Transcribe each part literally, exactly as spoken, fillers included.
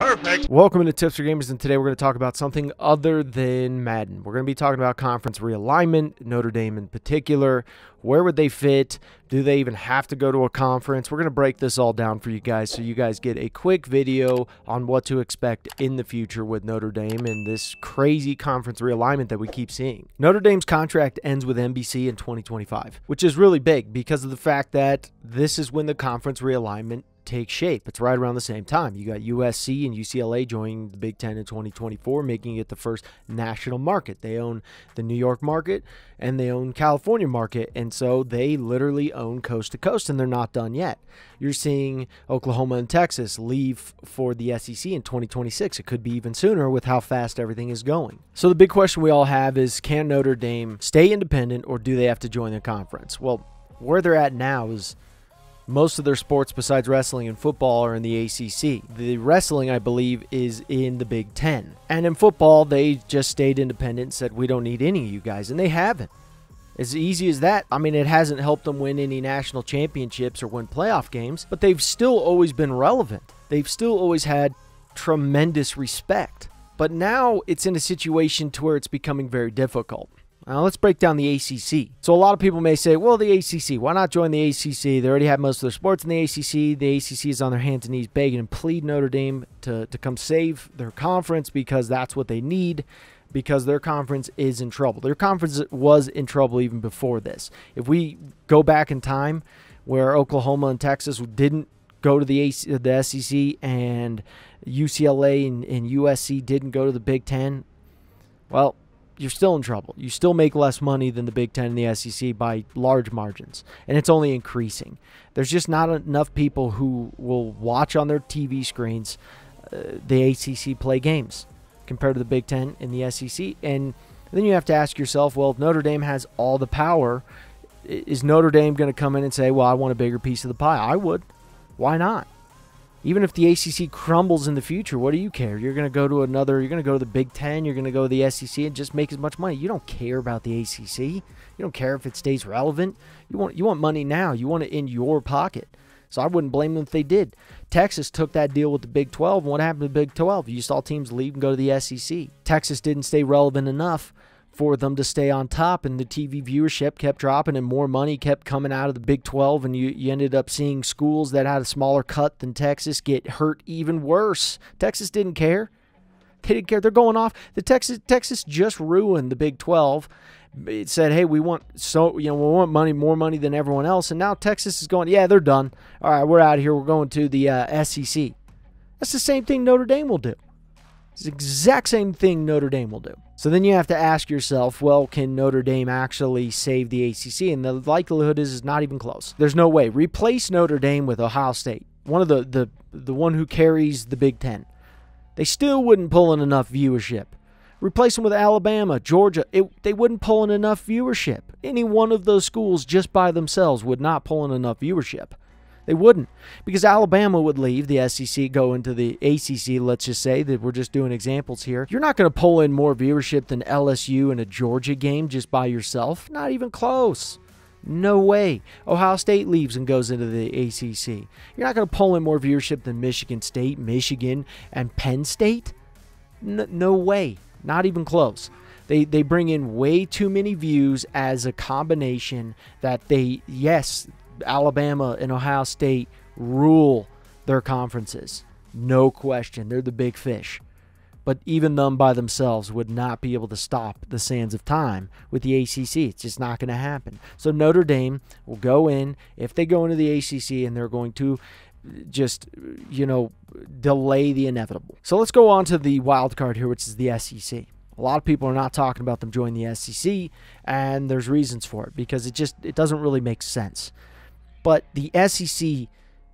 Perfect. Welcome to Tips for Gamers, and today we're going to talk about something other than Madden. We're going to be talking about conference realignment, Notre Dame in particular. Where would they fit? Do they even have to go to a conference? We're going to break this all down for you guys so you guys get a quick video on what to expect in the future with Notre Dame and this crazy conference realignment that we keep seeing. Notre Dame's contract ends with N B C in twenty twenty-five, which is really big because of the fact that this is when the conference realignment take shape. It's right around the same time. You got U S C and U C L A joining the Big Ten in twenty twenty-four, making it the first national market. They own the New York market and they own California market, and so they literally own coast to coast, and they're not done yet. You're seeing Oklahoma and Texas leave for the S E C in twenty twenty-six. It could be even sooner with how fast everything is going. So the big question we all have is, can Notre Dame stay independent or do they have to join the conference? Well, where they're at now is most of their sports besides wrestling and football are in the A C C. The wrestling, I believe, is in the Big Ten. And in football, they just stayed independent and said, we don't need any of you guys. And they haven't. As easy as that. I mean, it hasn't helped them win any national championships or win playoff games, but they've still always been relevant. They've still always had tremendous respect. But now it's in a situation to where it's becoming very difficult. Now, let's break down the A C C. So a lot of people may say, well, the A C C, why not join the A C C? They already have most of their sports in the A C C. The A C C is on their hands and knees begging and pleading Notre Dame to, to come save their conference because that's what they need, because their conference is in trouble. Their conference was in trouble even before this. If we go back in time where Oklahoma and Texas didn't go to the the S E C and U C L A and, and U S C didn't go to the Big Ten, well, you're still in trouble. You still make less money than the Big Ten and the S E C by large margins, and it's only increasing. There's just not enough people who will watch on their T V screens uh, the A C C play games compared to the Big Ten and the S E C. And then you have to ask yourself, well, if Notre Dame has all the power, is Notre Dame going to come in and say, well, I want a bigger piece of the pie? I would. Why not? Even if the A C C crumbles in the future, what do you care? You're going to go to another, you're going to go to the Big Ten, you're going to go to the S E C and just make as much money. You don't care about the A C C. You don't care if it stays relevant. You want, you want money now. You want it in your pocket. So I wouldn't blame them if they did. Texas took that deal with the Big twelve. And what happened to the Big twelve? You saw teams leave and go to the S E C. Texas didn't stay relevant enough for them to stay on top, and the T V viewership kept dropping and more money kept coming out of the Big twelve, and you, you ended up seeing schools that had a smaller cut than Texas get hurt even worse. Texas didn't care. They didn't care. They're going off. The Texas Texas just ruined the Big twelve. It said, hey, we want so you know we want money, more money than everyone else, and now Texas is going, yeah, they're done. All right, we're out of here. We're going to the uh, S E C. That's the same thing Notre Dame will do. It's the exact same thing Notre Dame will do. So then you have to ask yourself, well, can Notre Dame actually save the A C C? And the likelihood is it's not even close. There's no way. Replace Notre Dame with Ohio State, one of the the the one who carries the Big Ten. They still wouldn't pull in enough viewership. Replace them with Alabama, Georgia. It, they wouldn't pull in enough viewership. Any one of those schools just by themselves would not pull in enough viewership. They wouldn't, because Alabama would leave the S E C, go into the A C C, let's just say that we're just doing examples here. You're not going to pull in more viewership than L S U in a Georgia game just by yourself. Not even close. No way. Ohio State leaves and goes into the A C C. You're not going to pull in more viewership than Michigan State, Michigan, and Penn State. No, no way. Not even close. They, they bring in way too many views as a combination that they, yes, Alabama and Ohio State rule their conferences. No question. They're the big fish. But even them by themselves would not be able to stop the sands of time with the A C C. It's just not going to happen. So Notre Dame will go in, if they go into the A C C, and they're going to just, you know, delay the inevitable. So let's go on to the wild card here, which is the S E C. A lot of people are not talking about them joining the S E C, and there's reasons for it, because it just it doesn't really make sense. But the S E C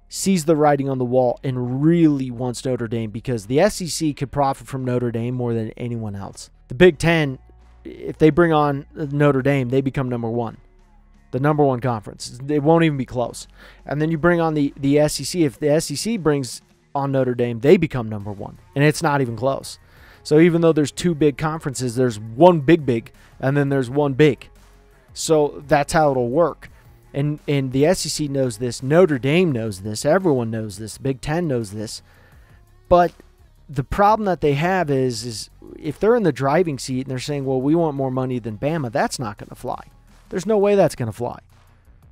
sees the writing on the wall and really wants Notre Dame, because the S E C could profit from Notre Dame more than anyone else. The Big Ten, if they bring on Notre Dame, they become number one. The number one conference. It won't even be close. And then you bring on the, the S E C. If the S E C brings on Notre Dame, they become number one. And it's not even close. So even though there's two big conferences, there's one big big, and then there's one big. So that's how it'll work. And, and the S E C knows this. Notre Dame knows this. Everyone knows this. Big Ten knows this. But the problem that they have is, is if they're in the driving seat and they're saying, well, we want more money than Bama, that's not going to fly. There's no way that's going to fly.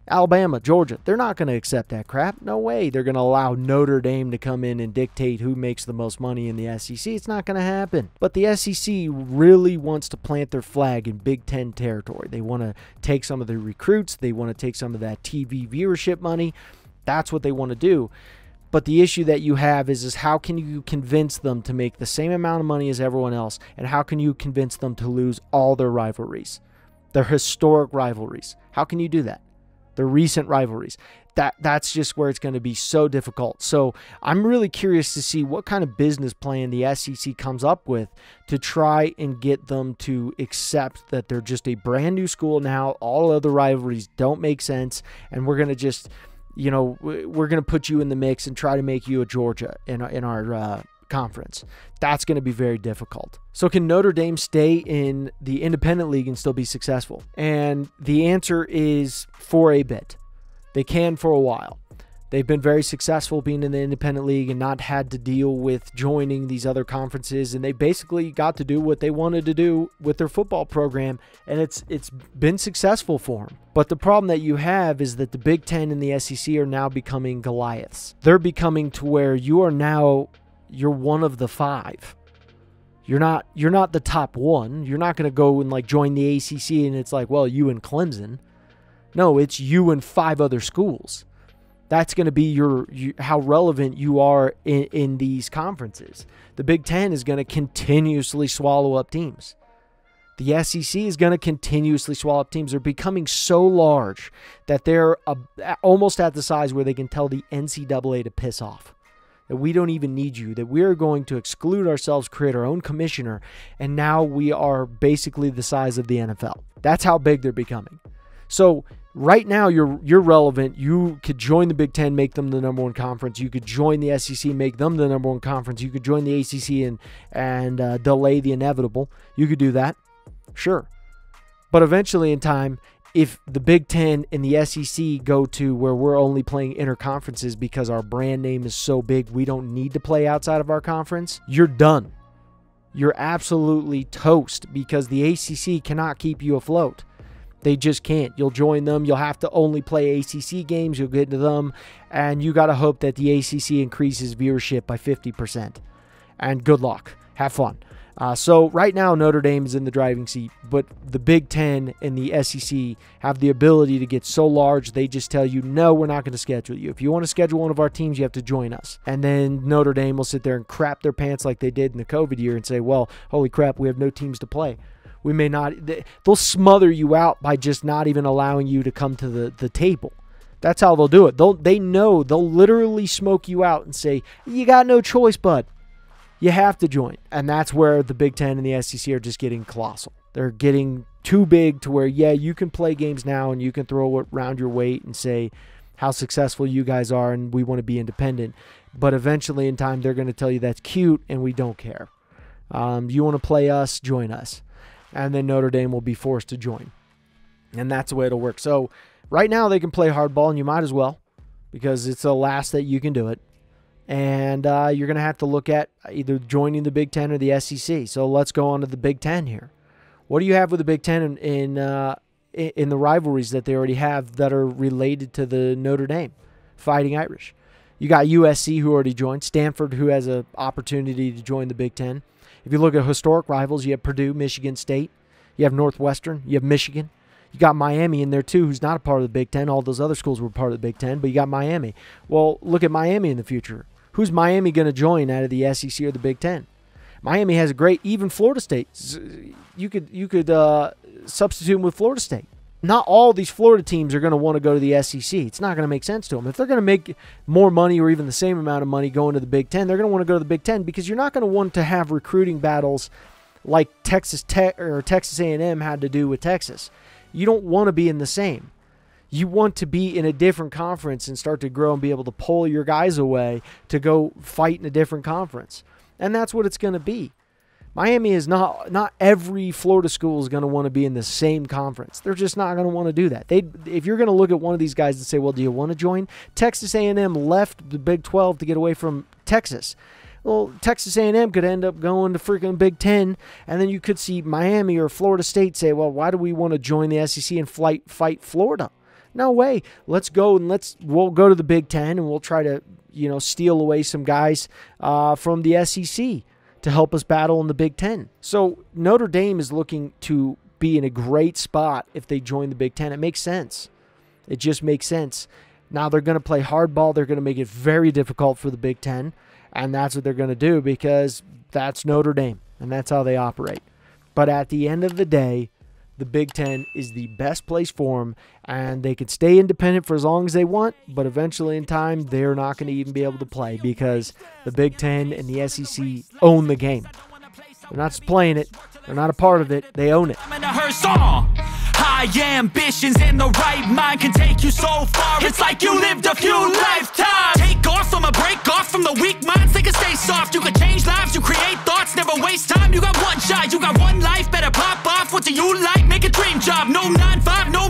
Alabama, Georgia, they're not going to accept that crap. No way they're going to allow Notre Dame to come in and dictate who makes the most money in the S E C. It's not going to happen. But the S E C really wants to plant their flag in Big Ten territory. They want to take some of the recruits. They want to take some of that T V viewership money. That's what they want to do. But the issue that you have is, is how can you convince them to make the same amount of money as everyone else? And how can you convince them to lose all their rivalries, their historic rivalries? How can you do that? The recent rivalries. That that's just where it's going to be so difficult. So I'm really curious to see what kind of business plan the S E C comes up with to try and get them to accept that they're just a brand new school now. All other rivalries don't make sense, and we're going to just, you know, we're going to put you in the mix and try to make you a Georgia in in our uh, conference. That's going to be very difficult. So can Notre Dame stay in the independent league and still be successful? And the answer is for a bit. They can for a while. They've been very successful being in the independent league and not had to deal with joining these other conferences, and they basically got to do what they wanted to do with their football program, and it's it's been successful for them. But the problem that you have is that the Big Ten and the S E C are now becoming Goliaths. They're becoming to where you are now you're one of the five. You're not you're not the top one. You're not going to go and like join the A C C and it's like, well, you and Clemson. No, it's you and five other schools. That's going to be your you, how relevant you are in, in these conferences. The Big Ten is going to continuously swallow up teams. The S E C is going to continuously swallow up teams. They're becoming so large that they're a, almost at the size where they can tell the N C double A to piss off. That we don't even need you, that we're going to exclude ourselves, create our own commissioner, and now we are basically the size of the N F L. That's how big they're becoming. So right now you're you're relevant. You could join the Big Ten, make them the number one conference. You could join the S E C, make them the number one conference. You could join the A C C and, and uh, delay the inevitable. You could do that, sure. But eventually in time, if the Big Ten and the S E C go to where we're only playing interconferences because our brand name is so big we don't need to play outside of our conference, you're done. You're absolutely toast because the A C C cannot keep you afloat. They just can't. You'll join them. You'll have to only play A C C games. You'll get to them. And you got to hope that the A C C increases viewership by fifty percent. And good luck. Have fun. Uh, so right now, Notre Dame is in the driving seat, but the Big Ten and the S E C have the ability to get so large, they just tell you, no, we're not going to schedule you. If you want to schedule one of our teams, you have to join us. And then Notre Dame will sit there and crap their pants like they did in the COVID year and say, well, holy crap, we have no teams to play. We may not. They'll smother you out by just not even allowing you to come to the, the table. That's how they'll do it. They'll, they know they'll literally smoke you out and say, you got no choice, bud. You have to join. And that's where the Big Ten and the S E C are just getting colossal. They're getting too big to where, yeah, you can play games now and you can throw around your weight and say how successful you guys are and we want to be independent. But eventually in time, they're going to tell you that's cute and we don't care. Um, you want to play us, join us. And then Notre Dame will be forced to join. And that's the way it'll work. So right now they can play hardball and you might as well because it's the last that you can do it. And uh, you're going to have to look at either joining the Big Ten or the S E C. So let's go on to the Big Ten here. What do you have with the Big Ten in in, uh, in the rivalries that they already have that are related to the Notre Dame Fighting Irish? You got U S C who already joined, Stanford who has an opportunity to join the Big Ten. If you look at historic rivals, you have Purdue, Michigan State. You have Northwestern. You have Michigan. You got Miami in there too, who's not a part of the Big Ten. All those other schools were part of the Big Ten, but you got Miami. Well, look at Miami in the future. Who's Miami going to join out of the S E C or the Big Ten? Miami has a great, even Florida State. You could you could uh, substitute them with Florida State. Not all these Florida teams are going to want to go to the S E C. It's not going to make sense to them. If they're going to make more money or even the same amount of money going to the Big Ten, they're going to want to go to the Big Ten because you're not going to want to have recruiting battles like Texas Tech or Texas A and M had to do with Texas. You don't want to be in the same. You want to be in a different conference and start to grow and be able to pull your guys away to go fight in a different conference. And that's what it's going to be. Miami is not, not every Florida school is going to want to be in the same conference. They're just not going to want to do that. They, if you're going to look at one of these guys and say, well, do you want to join? Texas A and M left the Big twelve to get away from Texas. well, Texas A and M could end up going to freaking Big Ten, and then you could see Miami or Florida State say, well, why do we want to join the S E C and fight, fight Florida? No way. Let's go and let's we'll go to the Big Ten and we'll try to, you know, steal away some guys uh, from the S E C to help us battle in the Big Ten. So Notre Dame is looking to be in a great spot if they join the Big Ten. It makes sense. It just makes sense. Now they're going to play hardball. They're going to make it very difficult for the Big Ten, and that's what they're going to do because that's Notre Dame, and that's how they operate. But at the end of the day, the Big Ten is the best place for them, and they can stay independent for as long as they want, but eventually in time, they're not going to even be able to play because the Big Ten and the S E C own the game. They're not just playing it. They're not a part of it. They own it. High ambitions in the right mind can take you so far. It's like you lived a few lifetimes. Take off from a break off from the weak minds. They can stay soft. You can change lives. You create thoughts. Never waste time. You got one shot. You got one life. Better pop off. What do you like? Make a dream job. No nine five, no